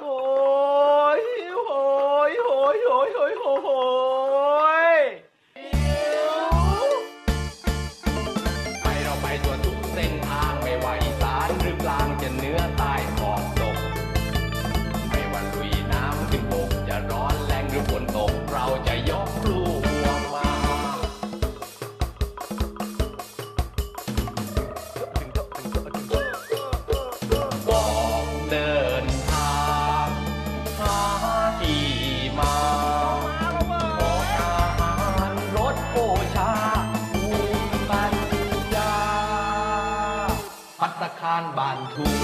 โอ้ยโอ้ยโอ้ยโอ้ยโอ้ยโอ้ยโอ้ยไปเราไปตัวทุกเส้นทางไม่ว่าอีสานหรือกลางจะเหนือใต้ขอบตกไม่ว่าลุยน้ำขึ้นบกจะร้อนแรงหรือฝนตกเราจะยกลูกหัวมาบอกเดินทางหาที่มาบอกอาหารรสโอชาภูมิปัญญาภัตตาคารบ้านทุ่ง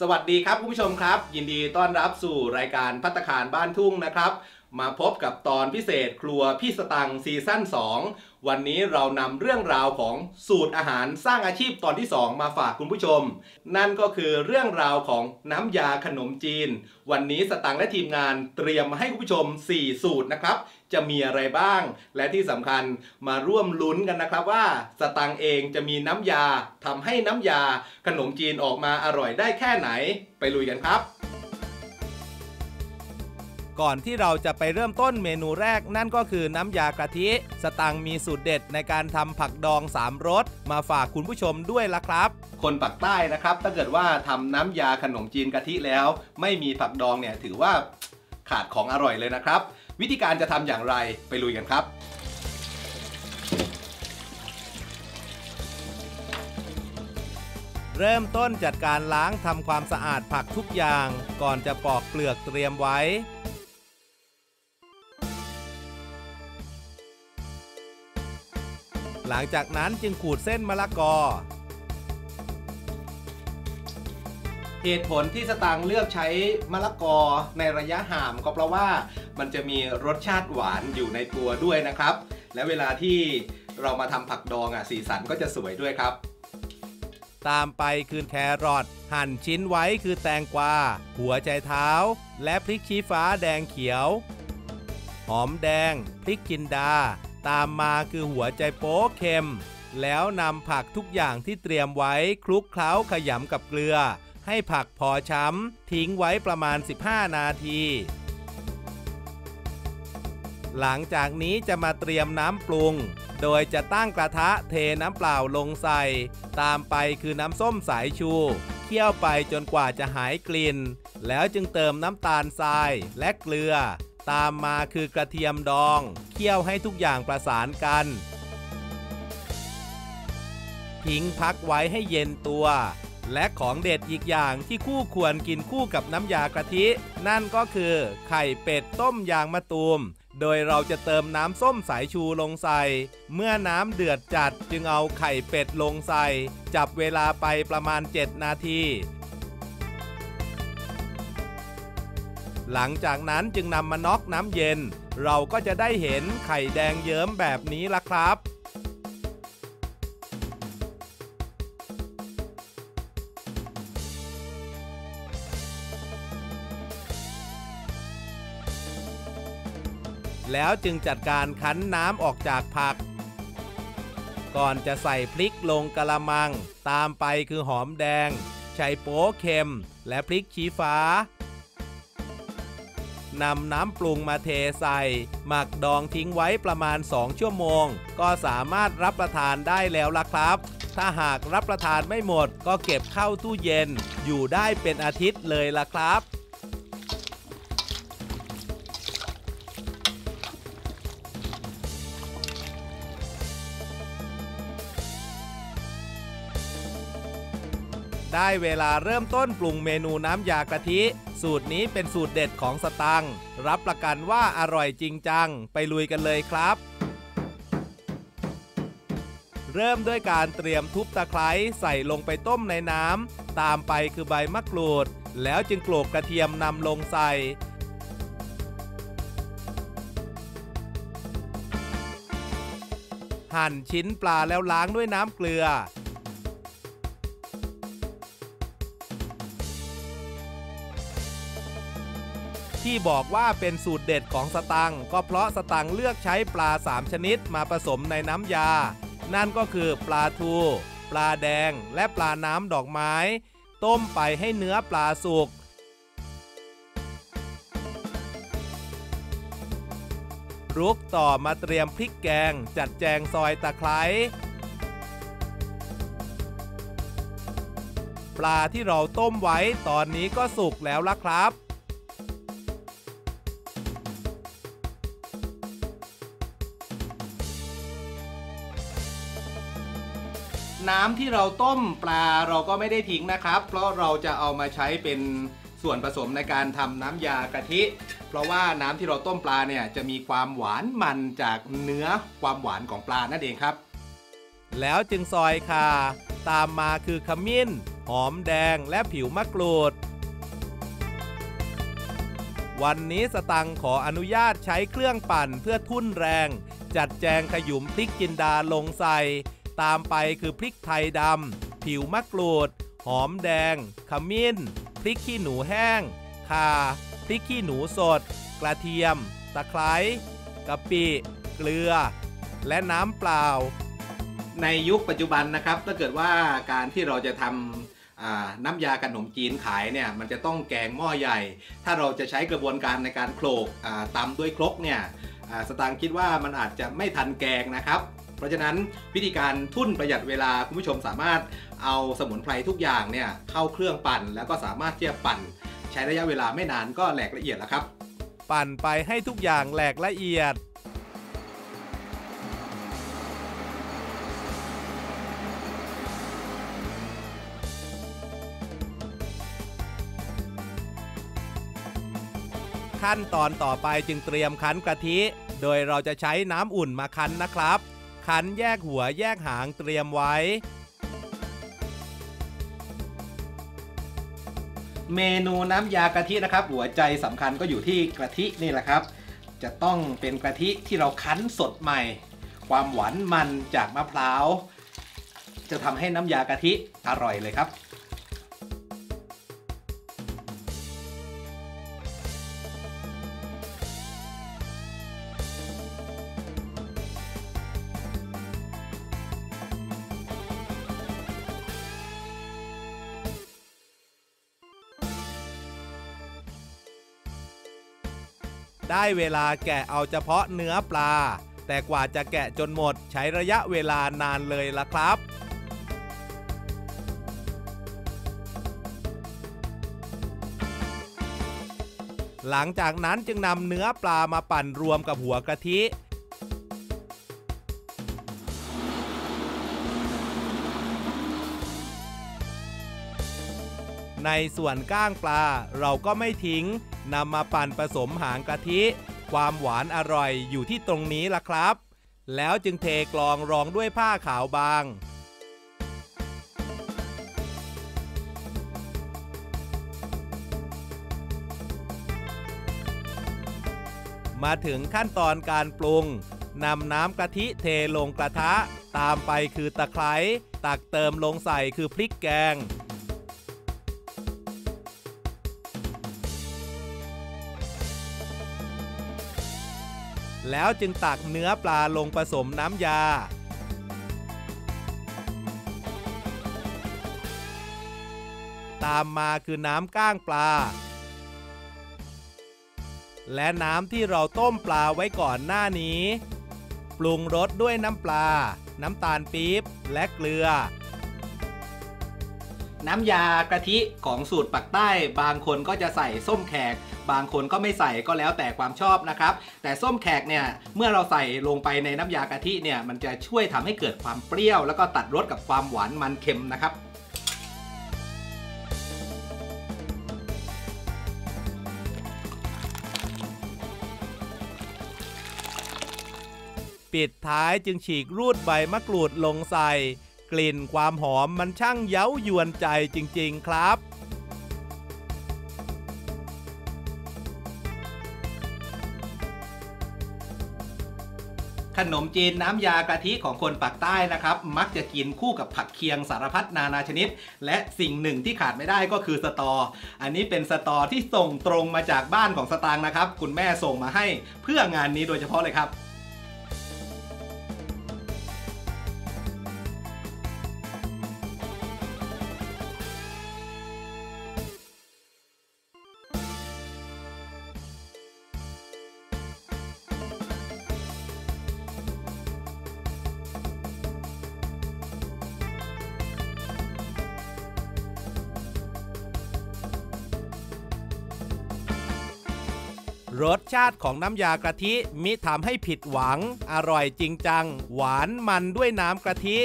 สวัสดีครับคุณผู้ชมครับยินดีต้อนรับสู่รายการภัตตาคารบ้านทุ่งนะครับมาพบกับตอนพิเศษครัวพี่สตังค์ซีซั่น2วันนี้เรานำเรื่องราวของสูตรอาหารสร้างอาชีพตอนที่2มาฝากคุณผู้ชมนั่นก็คือเรื่องราวของน้ำยาขนมจีนวันนี้สตังค์และทีมงานเตรียมมาให้คุณผู้ชม4สูตรนะครับจะมีอะไรบ้างและที่สำคัญมาร่วมลุ้นกันนะครับว่าสตังค์เองจะมีน้ำยาทำให้น้ำยาขนมจีนออกมาอร่อยได้แค่ไหนไปลุยกันครับก่อนที่เราจะไปเริ่มต้นเมนูแรกนั่นก็คือน้ำยากะทิสตังค์มีสูตรเด็ดในการทำผักดอง3รสมาฝากคุณผู้ชมด้วยล่ะครับคนปากใต้นะครับถ้าเกิดว่าทำน้ำยาขนมจีนกะทิแล้วไม่มีผักดองเนี่ยถือว่าขาดของอร่อยเลยนะครับวิธีการจะทำอย่างไรไปลุยกันครับเริ่มต้นจัดการล้างทำความสะอาดผักทุกอย่างก่อนจะปอกเปลือกเตรียมไว้หลังจากนั้นจึงขูดเส้นมะละกอเหตุผลที่สตังค์เลือกใช้มะละกอในระยะห่ามก็เพราะว่ามันจะมีรสชาติหวานอยู่ในตัวด้วยนะครับและเวลาที่เรามาทำผักดองสีสันก็จะสวยด้วยครับตามไปคือแครอทหั่นชิ้นไว้คือแตงกวาหัวไชเท้าและพริกชี้ฟ้าแดงเขียวหอมแดงพริกจินดาตามมาคือหัวใจโป๊เค็มแล้วนำผักทุกอย่างที่เตรียมไว้คลุกเคล้าขยำกับเกลือให้ผักพอช้ำทิ้งไว้ประมาณ15นาทีหลังจากนี้จะมาเตรียมน้ำปรุงโดยจะตั้งกระทะเทน้ำเปล่าลงใส่ตามไปคือน้ำส้มสายชูเคี่ยวไปจนกว่าจะหายกลิ่นแล้วจึงเติมน้ำตาลทรายและเกลือตามมาคือกระเทียมดองเคี่ยวให้ทุกอย่างประสานกันทิ้งพักไว้ให้เย็นตัวและของเด็ดอีกอย่างที่คู่ควรกินคู่กับน้ำยากะทินั่นก็คือไข่เป็ดต้มยางมะตูมโดยเราจะเติมน้ำส้มสายชูลงใส่เมื่อน้ำเดือดจัดจึงเอาไข่เป็ดลงใส่จับเวลาไปประมาณ7นาทีหลังจากนั้นจึงนำมาน็อกน้ำเย็นเราก็จะได้เห็นไข่แดงเยิ้มแบบนี้ล่ะครับแล้วจึงจัดการคั้นน้ำออกจากผักก่อนจะใส่พริกลงกะละมังตามไปคือหอมแดงไชโป๊เค็มและพริกชี้ฟ้านำน้ำปรุงมาเทใส่หมักดองทิ้งไว้ประมาณ2ชั่วโมงก็สามารถรับประทานได้แล้วล่ะครับถ้าหากรับประทานไม่หมดก็เก็บเข้าตู้เย็นอยู่ได้เป็นอาทิตย์เลยล่ะครับได้เวลาเริ่มต้นปรุงเมนูน้ำยากะทิสูตรนี้เป็นสูตรเด็ดของสตังค์รับประกันว่าอร่อยจริงจังไปลุยกันเลยครับ เริ่มด้วยการเตรียมทุบตะไคร้ใส่ลงไปต้มในน้ำตามไปคือใบมะกรูดแล้วจึงโขลกกระเทียมนำลงใส่หั่นชิ้นปลาแล้วล้างด้วยน้ำเกลือที่บอกว่าเป็นสูตรเด็ดของสตังก็เพราะสตังเลือกใช้ปลา3ชนิดมาผสมในน้ำยานั่นก็คือปลาทูปลาแดงและปลาน้ำดอกไม้ต้มไปให้เนื้อปลาสุกคลุกต่อมาเตรียมพริกแกงจัดแจงซอยตะไคร้ปลาที่เราต้มไว้ตอนนี้ก็สุกแล้วล่ะครับน้ำที่เราต้มปลาเราก็ไม่ได้ทิ้งนะครับเพราะเราจะเอามาใช้เป็นส่วนผสมในการทำน้ำยากะทิเพราะว่าน้ำที่เราต้มปลาเนี่ยจะมีความหวานมันจากเนื้อความหวานของปลานั่นเองครับแล้วจึงซอยข่าตามมาคือขมิ้นหอมแดงและผิวมะกรูดวันนี้สตังขออนุญาตใช้เครื่องปั่นเพื่อทุ่นแรงจัดแจงขยุมพริกจินดาลงใส่ตามไปคือพริกไทยดำผิวมะกรูดหอมแดงขมิ้นพริกขี้หนูแห้งข่าพริกขี้หนูสดกระเทียมตะไคร้กะปิเกลือและน้ำเปล่าในยุคปัจจุบันนะครับถ้าเกิดว่าการที่เราจะทำน้ำยาขนมจีนขายเนี่ยมันจะต้องแกงหม้อใหญ่ถ้าเราจะใช้กระบวนการในการโขลกตำด้วยครกเนี่ยสตางค์คิดว่ามันอาจจะไม่ทันแกงนะครับเพราะฉะนั้นวิธีการทุ่นประหยัดเวลาคุณผู้ชมสามารถเอาสมุนไพรทุกอย่างเนี่ยเข้าเครื่องปั่นแล้วก็สามารถที่จะปั่นใช้ระยะเวลาไม่นานก็แหลกละเอียดแล้วครับปั่นไปให้ทุกอย่างแหลกละเอียดขั้นตอนต่อไปจึงเตรียมคั้นกะทิโดยเราจะใช้น้ำอุ่นมาคั้นนะครับคั้นแยกหัวแยกหางเตรียมไว้เมนูน้ำยากะทินะครับหัวใจสำคัญก็อยู่ที่กะทินี่แหละครับจะต้องเป็นกะทิที่เราคั้นสดใหม่ความหวานมันจากมะพร้าวจะทำให้น้ำยากะทิอร่อยเลยครับได้เวลาแกะเอาเฉพาะเนื้อปลาแต่กว่าจะแกะจนหมดใช้ระยะเวลานานเลยล่ะครับหลังจากนั้นจึงนำเนื้อปลามาปั่นรวมกับหัวกะทิในส่วนก้างปลาเราก็ไม่ทิ้งนำมาปั่นผสมหางกะทิความหวานอร่อยอยู่ที่ตรงนี้ล่ะครับแล้วจึงเทกลองรองด้วยผ้าขาวบางมาถึงขั้นตอนการปรุงนำน้ำกะทิเทลงกระทะตามไปคือตะไคร้ตักเติมลงใส่คือพริกแกงแล้วจึงตักเนื้อปลาลงผสมน้ำยาตามมาคือน้ำก้างปลาและน้ำที่เราต้มปลาไว้ก่อนหน้านี้ปรุงรสด้วยน้ำปลาน้ำตาลปี๊บและเกลือน้ำยากะทิของสูตรปักใต้บางคนก็จะใส่ส้มแขกบางคนก็ไม่ใส่ก็แล้วแต่ความชอบนะครับแต่ส้มแขกเนี่ยเมื่อเราใส่ลงไปในน้ำยากะทิเนี่ยมันจะช่วยทำให้เกิดความเปรี้ยวแล้วก็ตัดรสกับความหวานมันเค็มนะครับ ปิดท้ายจึงฉีกรูดใบมะกรูดลงใส่กลิ่นความหอมมันช่างเย้ายวนใจจริงๆครับขนมจีนน้ำยากะทิของคนปากใต้นะครับมักจะกินคู่กับผักเคียงสารพัดนานาชนิดและสิ่งหนึ่งที่ขาดไม่ได้ก็คือสตออันนี้เป็นสตอที่ส่งตรงมาจากบ้านของสตางค์นะครับคุณแม่ส่งมาให้เพื่องานนี้โดยเฉพาะเลยครับรสชาติของน้ำยากะทิมิทำให้ผิดหวังอร่อยจริงจังหวานมันด้วยน้ำกะทิ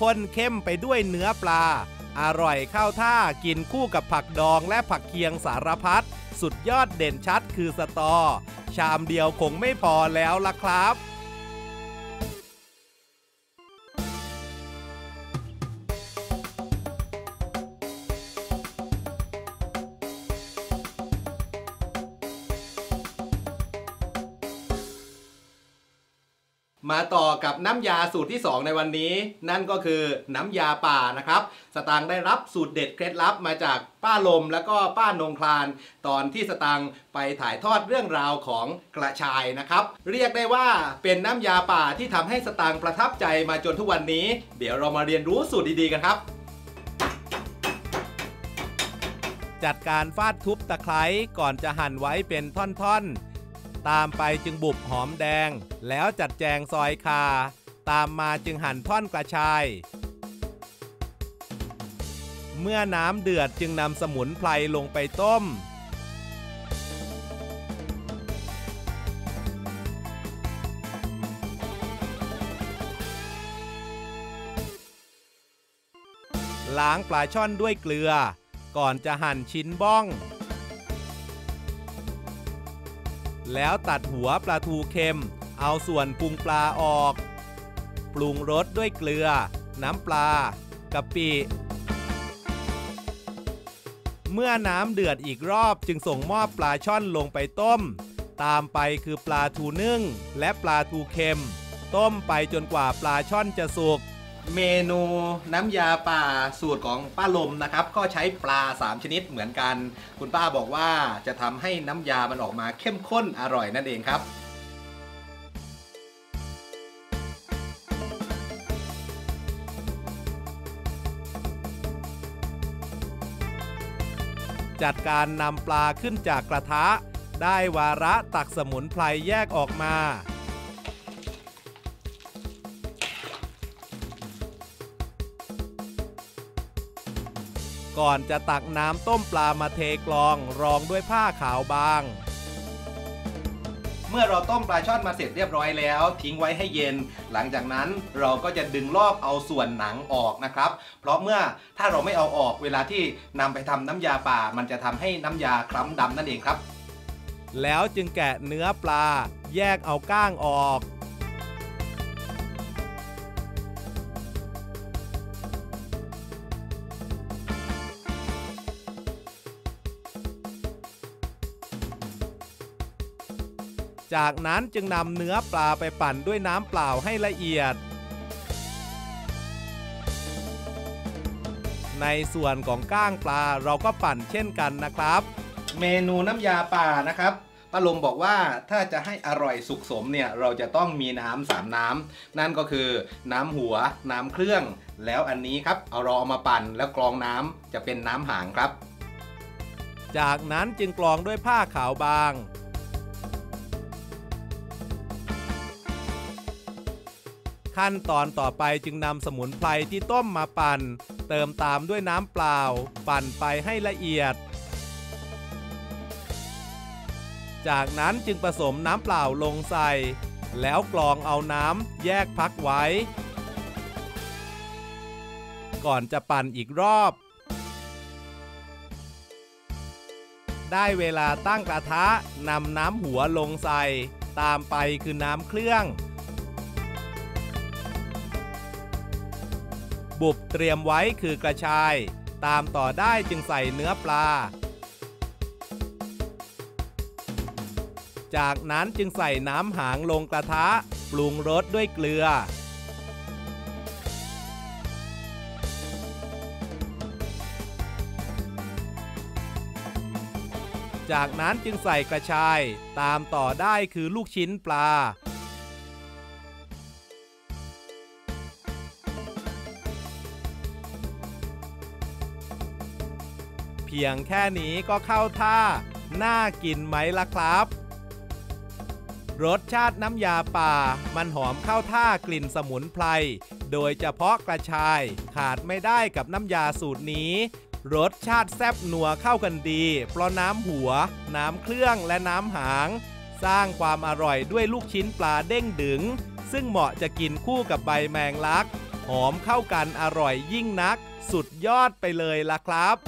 ข้นเข้มไปด้วยเนื้อปลาอร่อยเข้าท่ากินคู่กับผักดองและผักเคียงสารพัดสุดยอดเด่นชัดคือสตอชามเดียวคงไม่พอแล้วล่ะครับมาต่อกับน้ำยาสูตรที่2ในวันนี้นั่นก็คือน้ำยาป่านะครับสตางค์ได้รับสูตรเด็ดเคล็ดลับมาจากป้าลมแล้วก็ป้านงคลานตอนที่สตางค์ไปถ่ายทอดเรื่องราวของกระชายนะครับเรียกได้ว่าเป็นน้ำยาป่าที่ทำให้สตางค์ประทับใจมาจนทุกวันนี้เดี๋ยวเรามาเรียนรู้สูตรดีๆกันครับจัดการฟาดทุบตะไคร้ก่อนจะหั่นไว้เป็นท่อนๆตามไปจึงบุบหอมแดงแล้วจัดแจงซอยคาตามมาจึงหั่นท่อนกระชายเมื่อน้ำเดือดจึงนำสมุนไพรลงไปต้มล้างปลาช่อนด้วยเกลือก่อนจะหั่นชิ้นบ้องแล้วตัดหัวปลาทูเค็มเอาส่วนพุงปลาออกปรุงรสด้วยเกลือน้ำปลากะปิเมื่อน้ำเดือดอีกรอบจึงส่งหม้อปลาช่อนลงไปต้มตามไปคือปลาทูนึ่งและปลาทูเค็มต้มไปจนกว่าปลาช่อนจะสุกเมนูน้ำยาป่าสูตรของป้าลมนะครับก็ใช้ปลา3ชนิดเหมือนกันคุณป้าบอกว่าจะทำให้น้ำยามันออกมาเข้มข้นอร่อยนั่นเองครับจัดการนำปลาขึ้นจากกระทะได้วาระตักสมุนไพรแยกออกมาก่อนจะตักน้ำต้มปลามาเทกลองรองด้วยผ้าขาวบางเมื่อเราต้มปลาช่อนมาเสร็จเรียบร้อยแล้วทิ้งไว้ให้เย็นหลังจากนั้นเราก็จะดึงลอกเอาส่วนหนังออกนะครับเพราะเมื่อถ้าเราไม่เอาออกเวลาที่นำไปทำน้ำยาป่ามันจะทำให้น้ำยาคล้ำดำนั่นเองครับแล้วจึงแกะเนื้อปลาแยกเอาก้างออกจากนั้นจึงนำเนื้อปลาไปปั่นด้วยน้ำเปล่าให้ละเอียดในส่วนของก้างปลาเราก็ปั่นเช่นกันนะครับเมนูน้ำยาป่านะครับป้าลมบอกว่าถ้าจะให้อร่อยสุกสมเนี่ยเราจะต้องมีน้ำ3น้ำนั่นก็คือน้ำหัวน้ำเครื่องแล้วอันนี้ครับเอามาปั่นแล้วกรองน้ำจะเป็นน้ำหางครับจากนั้นจึงกรองด้วยผ้าขาวบางขั้นตอนต่อไปจึงนำสมุนไพรที่ต้มมาปั่นเติมตามด้วยน้ำเปล่าปั่นไปให้ละเอียดจากนั้นจึงผสมน้ำเปล่าลงใส่แล้วกรองเอาน้ำแยกพักไว้ก่อนจะปั่นอีกรอบได้เวลาตั้งกระทะนำน้ำหัวลงใส่ตามไปคือน้ำเครื่อง บุบเตรียมไว้คือกระชายตามต่อได้จึงใส่เนื้อปลาจากนั้นจึงใส่น้ำหางลงกระทะปรุงรสด้วยเกลือจากนั้นจึงใส่กระชายตามต่อได้คือลูกชิ้นปลาเพียงแค่นี้ก็เข้าท่าน่ากินไหมล่ะครับรสชาติน้ำยาป่ามันหอมเข้าท่ากลิ่นสมุนไพรโดยเฉพาะกระชายขาดไม่ได้กับน้ำยาสูตรนี้รสชาติแซ่บนัวเข้ากันดีเพราะน้ำหัวน้ำเครื่องและน้ำหางสร้างความอร่อยด้วยลูกชิ้นปลาเด้งดึงซึ่งเหมาะจะกินคู่กับใบแมงลักหอมเข้ากันอร่อยยิ่งนักสุดยอดไปเลยล่ะครับ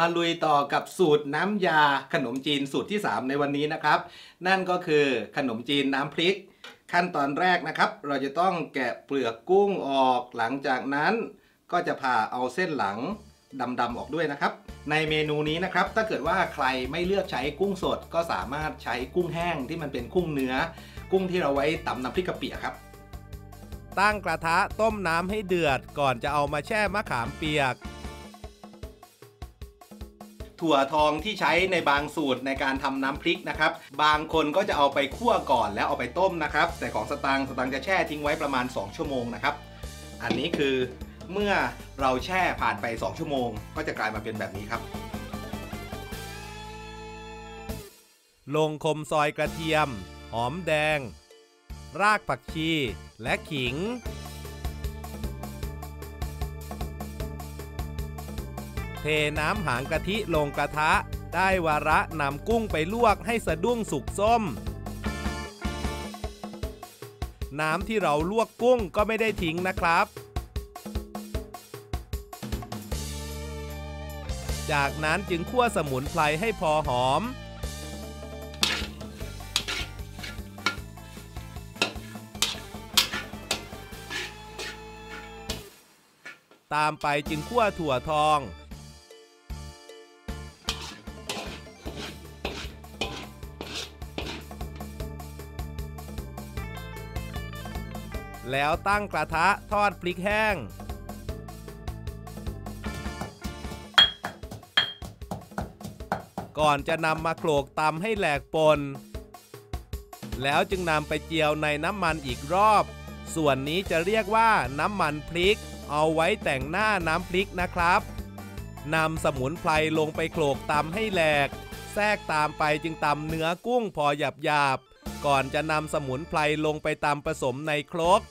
มาลุยต่อกับสูตรน้ำยาขนมจีนสูตรที่3ในวันนี้นะครับนั่นก็คือขนมจีนน้ำพริกขั้นตอนแรกนะครับเราจะต้องแกะเปลือกกุ้งออกหลังจากนั้นก็จะผ่าเอาเส้นหลังดำๆออกด้วยนะครับในเมนูนี้นะครับถ้าเกิดว่าใครไม่เลือกใช้กุ้งสดก็สามารถใช้กุ้งแห้งที่มันเป็นกุ้งเนื้อกุ้งที่เราไว้ตำน้ำพริกกะปิครับตั้งกระทะต้มน้ำให้เดือดก่อนจะเอามาแช่มะขามเปียกถั่วทองที่ใช้ในบางสูตรในการทำน้ำพริกนะครับบางคนก็จะเอาไปคั่วก่อนแล้วเอาไปต้มนะครับแต่ของสตังจะแช่ทิ้งไว้ประมาณ2ชั่วโมงนะครับอันนี้คือเมื่อเราแช่ผ่านไป2ชั่วโมงก็จะกลายมาเป็นแบบนี้ครับลงคมซอยกระเทียมหอมแดงรากผักชีและขิงเทน้ำหางกะทิลงกระทะได้วาระนำกุ้งไปลวกให้สะดุ้งสุกส้มน้ำที่เราลวกกุ้งก็ไม่ได้ทิ้งนะครับจากนั้นจึงคั่วสมุนไพรให้พอหอมตามไปจึงคั่วถั่วทองแล้วตั้งกระทะทอดพริกแห้งก่อนจะนำมาโขลกตำให้แหลกปนแล้วจึงนำไปเจียวในน้ำมันอีกรอบส่วนนี้จะเรียกว่าน้ำมันพริกเอาไว้แต่งหน้าน้ำพริกนะครับนำสมุนไพรลงไปโขลกตำให้แหลกแทรกตามไปจึงตำเนื้อกุ้งพอหยาบๆก่อนจะนำสมุนไพรลงไปตำผสมในครก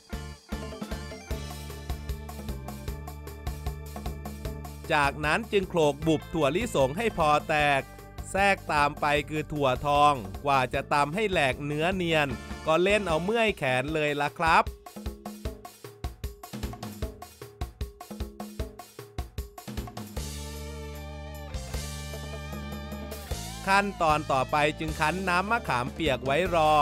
จากนั้นจึงโขลกบุบถั่วลิสงให้พอแตกแทรกตามไปคือถั่วทองกว่าจะตำให้แหลกเนื้อเนียนก็เล่นเอาเมื่อยแขนเลยล่ะครับขั้นตอนต่อไปจึงคั้นน้ำมะขามเปียกไว้รอ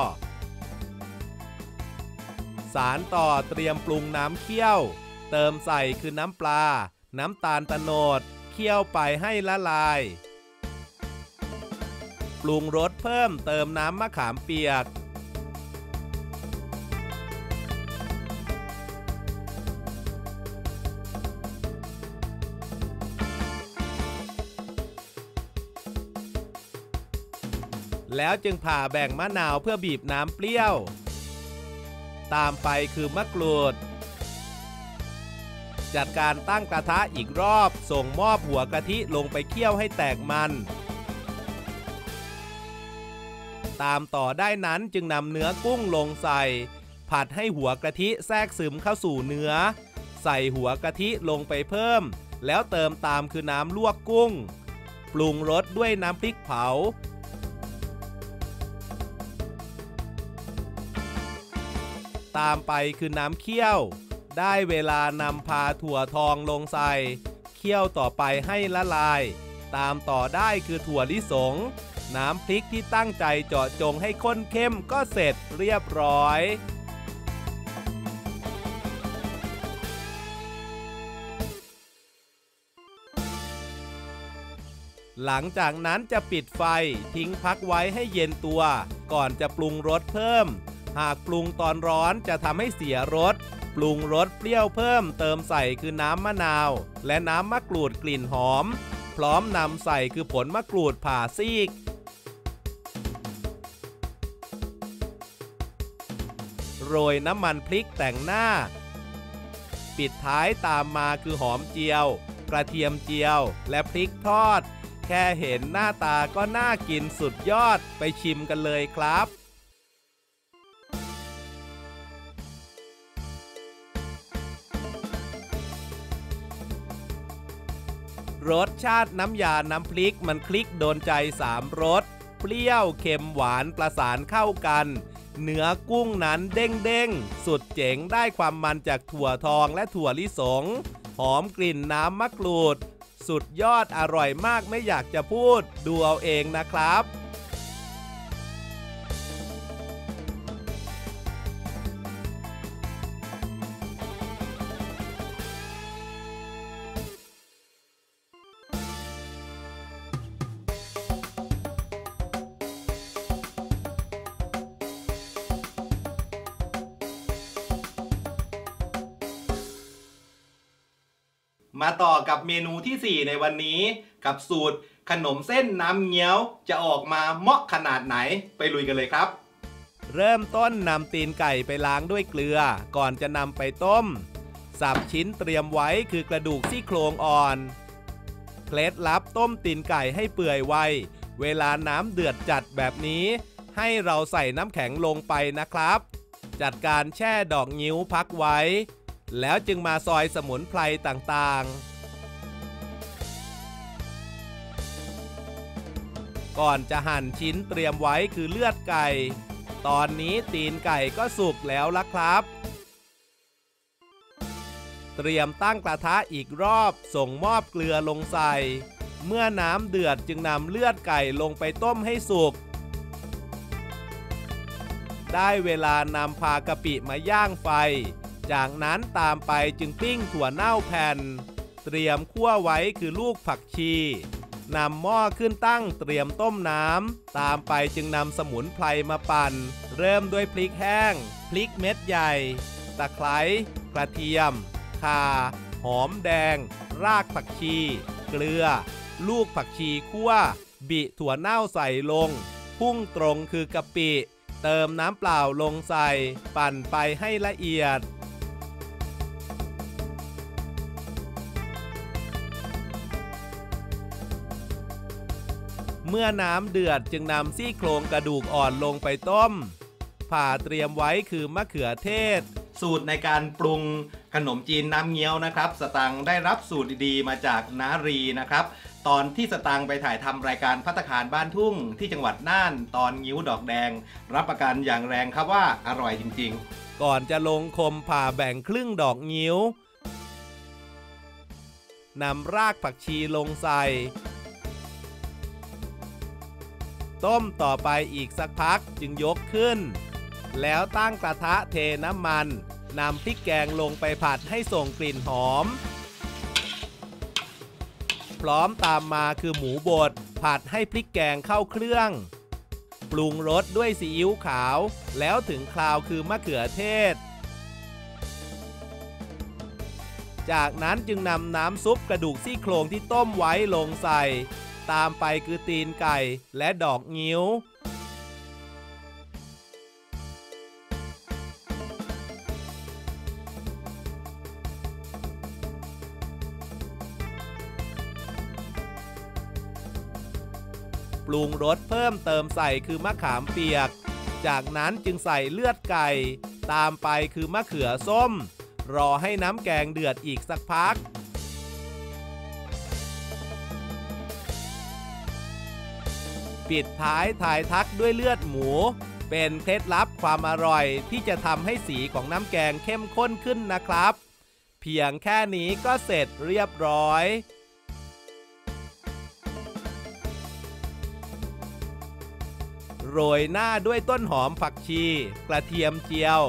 สารต่อเตรียมปรุงน้ำเคี่ยวเติมใส่คือน้ำปลาน้ำตาลตะโนดเคี่ยวไปให้ละลายปรุงรสเพิ่มเติมน้ำมะขามเปียกแล้วจึงผ่าแบ่งมะนาวเพื่อบีบน้ำเปรี้ยวตามไปคือมะกรูดจัดการตั้งกระทะอีกรอบส่งมอบหัวกะทิลงไปเคี่ยวให้แตกมันตามต่อได้นั้นจึงนำเนื้อกุ้งลงใส่ผัดให้หัวกะทิแทรกซึมเข้าสู่เนื้อใส่หัวกะทิลงไปเพิ่มแล้วเติมตามคือน้ำลวกกุ้งปรุงรสด้วยน้ำพริกเผาตามไปคือน้ำเคี่ยวได้เวลานำพาถั่วทองลงใส่เ คี่ยวต่อไปให้ละลายตามต่อได้คือถั่วลิสงน้ำพริกที่ตั้งใจเจาะจงให้ข้นเข้มก็เสร็จเรียบร้อยหลังจากนั้นจะปิดไฟทิ้งพักไว้ให้เย็นตัวก่อนจะปรุงรสเพิ่มหากปรุงตอนร้อนจะทำให้เสียรสปรุงรสเปรี้ยวเพิ่มเติมใส่คือน้ำมะนาวและน้ำมะกรูดกลิ่นหอมพร้อมนำใส่คือผลมะกรูดผ่าซีกโรยน้ำมันพริกแต่งหน้าปิดท้ายตามมาคือหอมเจียวกระเทียมเจียวและพริกทอดแค่เห็นหน้าตาก็น่ากินสุดยอดไปชิมกันเลยครับรสชาติน้ำยาน้ำพริกมันคลิกโดนใจ3รสเปรี้ยวเค็มหวานประสานเข้ากันเนื้อกุ้งนั้นเด้งๆสุดเจ๋งได้ความมันจากถั่วทองและถั่วลิสงหอมกลิ่นน้ำมะกรูดสุดยอดอร่อยมากไม่อยากจะพูดดูเอาเองนะครับมาต่อกับเมนูที่4ในวันนี้กับสูตรขนมเส้นน้ำเงี้ยวจะออกมาเหมาะขนาดไหนไปลุยกันเลยครับเริ่มต้นนำตีนไก่ไปล้างด้วยเกลือก่อนจะนำไปต้มสับชิ้นเตรียมไว้คือกระดูกซี่โครงอ่อนเคล็ดลับต้มตีนไก่ให้เปื่อยไวเวลาน้ำเดือดจัดแบบนี้ให้เราใส่น้ำแข็งลงไปนะครับจัดการแช่ดอกงิ้วพักไว้แล้วจึงมาซอยสมุนไพรต่างๆก่อนจะหั่นชิ้นเตรียมไว้คือเลือดไก่ตอนนี้ตีนไก่ก็สุกแล้วละครับเตรียมตั้งกระทะอีกรอบส่งมอบเกลือลงใส่เมื่อน้ำเดือดจึงนำเลือดไก่ลงไปต้มให้สุกได้เวลานำพากะปิมาย่างไฟจากนั้นตามไปจึงปิ้งถั่วเน่าแผ่นเตรียมคั่วไว้คือลูกผักชีนำหม้อขึ้นตั้งเตรียมต้มน้ำตามไปจึงนำสมุนไพรมาปั่นเริ่มด้วยพริกแห้งพริกเม็ดใหญ่ตะไคร้กระเทียมข่าหอมแดงรากผักชีเกลือลูกผักชีคั่วบิถั่วเน่าใส่ลงพุ่งตรงคือกะปิเติมน้ำเปล่าลงใส่ปั่นไปให้ละเอียดเมื่อน้ำเดือดจึงนำซี่โครงกระดูกอ่อนลงไปต้มผ่าเตรียมไว้คือมะเขือเทศสูตรในการปรุงขนมจีนน้ำเงี้ยวนะครับสตังได้รับสูตรดีๆมาจากนารีนะครับตอนที่สตังไปถ่ายทำรายการภัตตาคารบ้านทุ่งที่จังหวัดน่านตอนงิ้วดอกแดงรับประกันอย่างแรงครับว่าอร่อยจริงๆก่อนจะลงคมผ่าแบ่งครึ่งดอกงิ้วนำรากผักชีลงใส่ต้มต่อไปอีกสักพักจึงยกขึ้นแล้วตั้งกระทะเทน้ำมันนำพริกแกงลงไปผัดให้ส่งกลิ่นหอมพร้อมตามมาคือหมูบดผัดให้พริกแกงเข้าเครื่องปรุงรสด้วยซีอิ๊วขาวแล้วถึงคราวคือมะเขือเทศจากนั้นจึงนำน้ำซุปกระดูกซี่โครงที่ต้มไว้ลงใส่ตามไปคือตีนไก่และดอกงิ้วปรุงรสเพิ่มเติมใส่คือมะขามเปียกจากนั้นจึงใส่เลือดไก่ตามไปคือมะเขือส้มรอให้น้ำแกงเดือดอีกสักพักปิดท้ายถ่ายทักด้วยเลือดหมูเป็นเคล็ดลับความอร่อยที่จะทำให้สีของน้ำแกงเข้มข้นขึ้นนะครับ เพียงแค่นี้ก็เสร็จเรียบร้อยโรยหน้าด้วยต้นหอมผักชีกระเทียมเจียว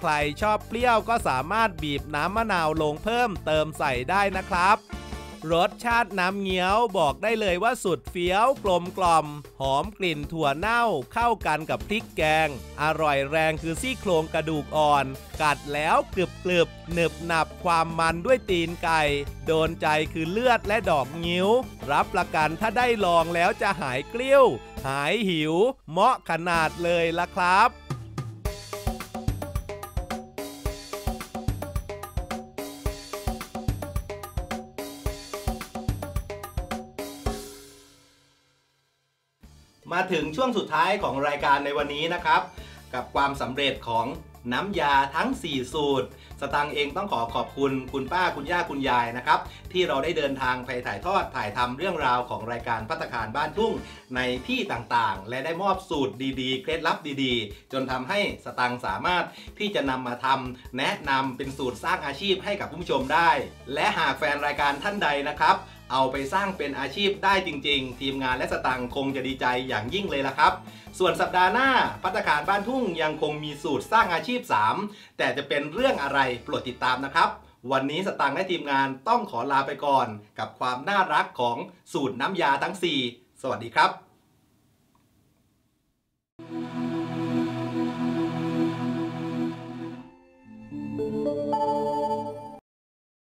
ใครชอบเปรี้ยวก็สามารถบีบน้ำมะนาวลงเพิ่มเติมใส่ได้นะครับรสชาติน้ำเงี้ยวบอกได้เลยว่าสุดเฟี้ยวกลมกล่อมหอมกลิ่นถั่วเน่าเข้ากันกับพริกแกงอร่อยแรงคือซี่โครงกระดูกอ่อนกัดแล้วกรึบกรึบหนึบหนับความมันด้วยตีนไก่โดนใจคือเลือดและดอกงิ้วรับประกันถ้าได้ลองแล้วจะหายเกลี้ยวหายหิวเหมาะขนาดเลยล่ะครับมาถึงช่วงสุดท้ายของรายการในวันนี้นะครับกับความสำเร็จของน้ำยาทั้ง4สูตรสตังเองต้องขอขอบคุณคุณป้าคุณย่าคุณยายนะครับที่เราได้เดินทางไปถ่ายทอดถ่ายทำเรื่องราวของรายการภัตตาคารบ้านทุ่งในที่ต่างๆและได้มอบสูตรดีๆเคล็ดลับดีๆจนทำให้สตังสามารถที่จะนำมาทำแนะนำเป็นสูตรสร้างอาชีพให้กับผู้ชมได้และหากแฟนรายการท่านใดนะครับเอาไปสร้างเป็นอาชีพได้จริงๆทีมงานและสตังคงจะดีใจอย่างยิ่งเลยละครับส่วนสัปดาห์หน้าภัตตาคารบ้านทุ่งยังคงมีสูตรสร้างอาชีพ3แต่จะเป็นเรื่องอะไรโปรดติดตามนะครับวันนี้สตังและทีมงานต้องขอลาไปก่อนกับความน่ารักของสูตรน้ำยาทั้ง4สวัสดีครับ